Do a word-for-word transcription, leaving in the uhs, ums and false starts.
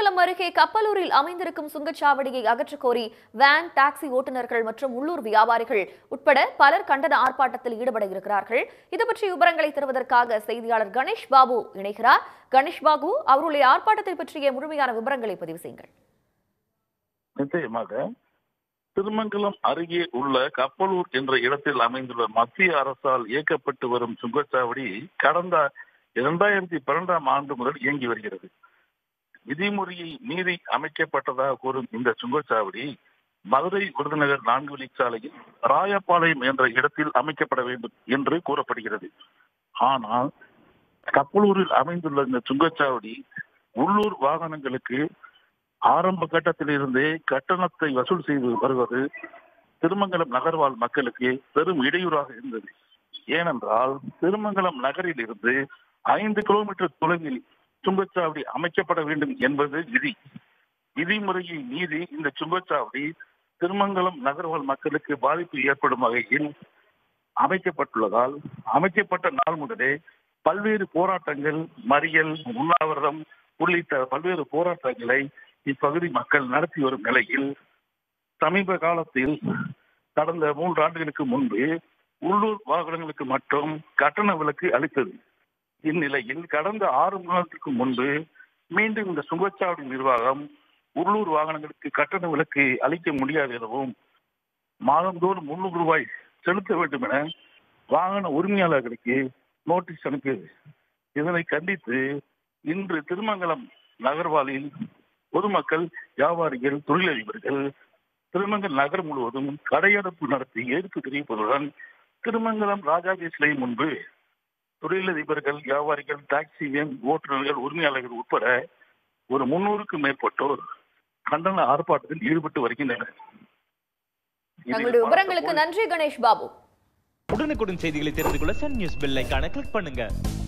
திருமங்கலம் அருகே கப்பலூரில் அமைந்திருக்கும் சுங்கச்சாவடியை அகற்றக் கோரி வேன், டாக்ஸி ஓட்டுநர்கள் மற்றும் உள்ளூர் வியாபாரிகள் உட்பட பலர் கண்டன ஆர்ப்பாட்டத்தில் ஈடுபட இருக்கிறார்கள். இது பற்றிய விவரங்களை தருவதற்காக செய்தியாளர் கணேஷ் பாபு இணைகிறார். கணேஷ் பாபு, அவருடைய ஆர்ப்பாட்டத்தை பற்றிய முழுமையான விவரங்களை பதிவு செய்யுங்கள். நிச்சயமாக திருமங்கலம் அருகே உள்ள கப்பலூர் என்ற இடத்தில் அமைந்துள்ள மத்திய அரசால் இயக்கப்பட்டு வரும் சுங்கச்சாவடி கடந்த இரண்டாயிரத்தி பன்னெண்டாம் ஆண்டு முதல் இயங்கி வருகிறது. விதிமுறையை மீறி அமைக்கப்பட்டதாக கூறும் இந்த சுங்கச்சாவடி மதுரை விருதுநகர் நான்கு வழிச்சாலையில் ராயப்பாளையம் என்ற இடத்தில் அமைக்கப்பட வேண்டும் என்று கூறப்படுகிறது. ஆனால் கப்பலூரில் அமைந்துள்ள இந்த சுங்கச்சாவடி உள்ளூர் வாகனங்களுக்கு ஆரம்ப கட்டத்திலிருந்தே கட்டணத்தை வசூல் செய்து வருவது திருமங்கலம் நகர்வாழ் மக்களுக்கு பெரும் இடையூறாக இருந்தது. ஏனென்றால் திருமங்கலம் நகரில் இருந்து ஐந்து கிலோமீட்டர் தொலைவில் சுங்கச்சாவடி அமைக்கப்பட வேண்டும் என்பது விதி. விதிமுறையை மீறி இந்த சுங்கச்சாவடி திருமங்கலம் நகர்வாழ் மக்களுக்கு பாதிப்பு ஏற்படும் வகையில் அமைக்கப்பட்டுள்ளதால் அமைக்கப்பட்ட நாள் முதலே பல்வேறு போராட்டங்கள், மறியல், உண்ணாவிரதம் உள்ளிட்ட பல்வேறு போராட்டங்களை இப்பகுதி மக்கள் நடத்தி வரும் நிலையில் சமீப காலத்தில் கடந்த மூன்று ஆண்டுகளுக்கு முன்பு உள்ளூர் வாகனங்களுக்கு மட்டும் கட்டண விலக்கு அளித்தது. இந்நிலையில் கடந்த ஆறு மாதத்திற்கு முன்பு மீண்டும் இந்த சுங்கச்சாவடி நிர்வாகம் உள்ளூர் வாகனங்களுக்கு கட்டண விலக்கு அளிக்க முடியாது எனவும் மாதந்தோறும் முன்னூறு ரூபாய் செலுத்த வேண்டும் என வாகன உரிமையாளர்களுக்கு நோட்டீஸ் அனுப்பியது. இதனை கண்டித்து இன்று திருமங்கலம் நகர்வாலில் பொதுமக்கள், வியாபாரிகள், தொழிலதிபர்கள் திருமங்கலம் நகர் முழுவதும் கடையடைப்பு நடத்தி எதிர்ப்பு தெரிவிப்பதுடன் திருமங்கலம் ராஜாஜி சிலை முன்பு தொழிலதிபர்கள், வியாபாரிகள், டாக்ஸி வேன் ஓட்டுநர்கள், உரிமையாளர்கள் உட்பட ஒரு முன்னூறுக்கும் மேற்பட்டோர் கண்டன ஆர்ப்பாட்டத்தில் ஈடுபட்டு வருகின்றனர். விவரங்களுக்கு நன்றி கணேஷ் பாபு. உடனுக்குடன் செய்திகளை தெரிந்து கொள்ள சன் நியூஸ் பெல் ஐகானை கிளிக் பண்ணுங்க.